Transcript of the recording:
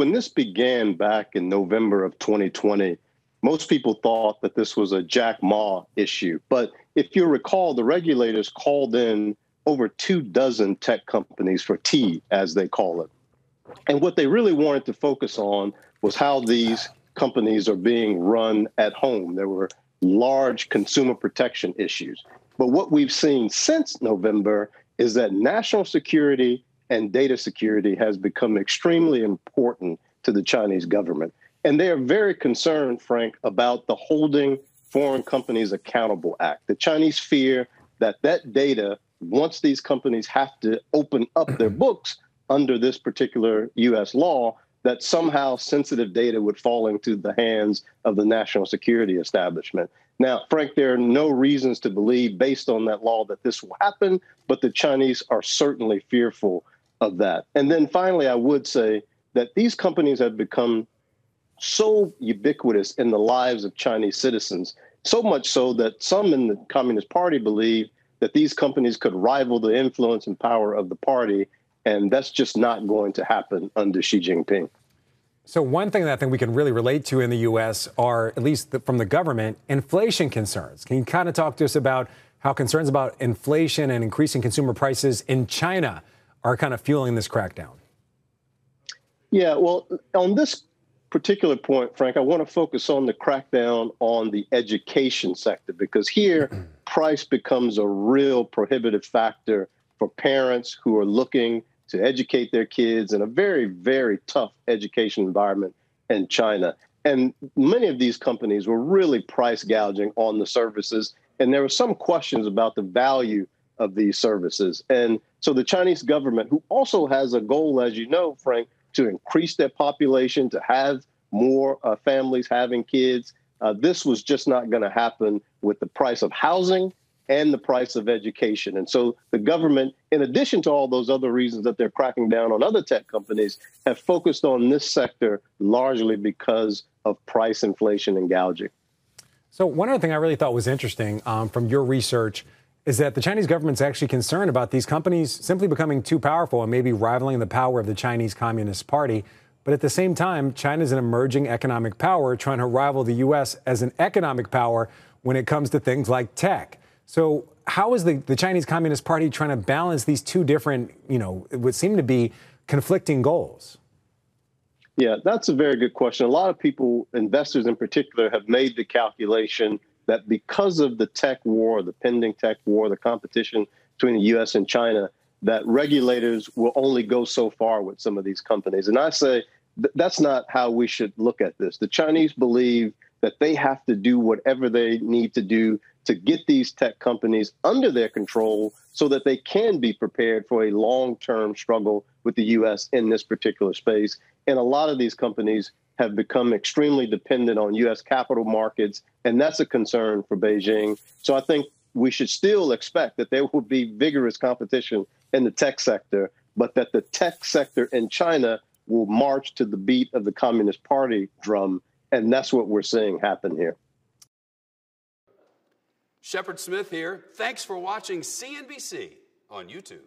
when this began back in November of 2020, most people thought that this was a Jack Ma issue. But if you recall, the regulators called in over 24 tech companies for tea, as they call it. And what they really wanted to focus on was how these companies are being run at home. There were large consumer protection issues. But what we've seen since November is that national security and data security has become extremely important to the Chinese government. And they are very concerned, Frank, about the Holding Foreign Companies Accountable Act. The Chinese fear that that data, once these companies have to open up their books under this particular U.S. law, that somehow sensitive data would fall into the hands of the national security establishment. Now, Frank, there are no reasons to believe, based on that law, that this will happen, but the Chinese are certainly fearful of that. And then finally, I would say that these companies have become so ubiquitous in the lives of Chinese citizens, so much so that some in the Communist Party believe that these companies could rival the influence and power of the party, and that's just not going to happen under Xi Jinping. So one thing that I think we can really relate to in the U.S. are, at least from the government, inflation concerns. Can you kind of talk to us about how concerns about inflation and increasing consumer prices in China are kind of fueling this crackdown? Yeah, well, on this particular point, Frank, I want to focus on the crackdown on the education sector, because here price becomes a real prohibitive factor for parents who are looking to educate their kids in a very, very tough education environment in China. And many of these companies were really price gouging on the services, and there were some questions about the value of these services. And so the Chinese government, who also has a goal, as you know, Frank, to increase their population, to have more families having kids. This was just not going to happen with the price of housing and the price of education. And so the government, in addition to all those other reasons that they're cracking down on other tech companies, have focused on this sector largely because of price inflation and gouging. So one other thing I really thought was interesting from your research is that the Chinese government's actually concerned about these companies simply becoming too powerful and maybe rivaling the power of the Chinese Communist Party. But at the same time, China's an emerging economic power trying to rival the U.S. as an economic power when it comes to things like tech. So how is the Chinese Communist Party trying to balance these two different, you know, what seem to be conflicting goals? Yeah, that's a very good question. A lot of people, investors in particular, have made the calculation that because of the tech war, the pending tech war, the competition between the U.S. and China, that regulators will only go so far with some of these companies. And I say that's not how we should look at this. The Chinese believe that they have to do whatever they need to do to get these tech companies under their control so that they can be prepared for a long-term struggle with the U.S. in this particular space. And a lot of these companies have become extremely dependent on U.S. capital markets, and that's a concern for Beijing. So I think we should still expect that there will be vigorous competition in the tech sector, but that the tech sector in China will march to the beat of the Communist Party drum, and that's what we're seeing happen here. Shepard Smith here. Thanks for watching CNBC on YouTube.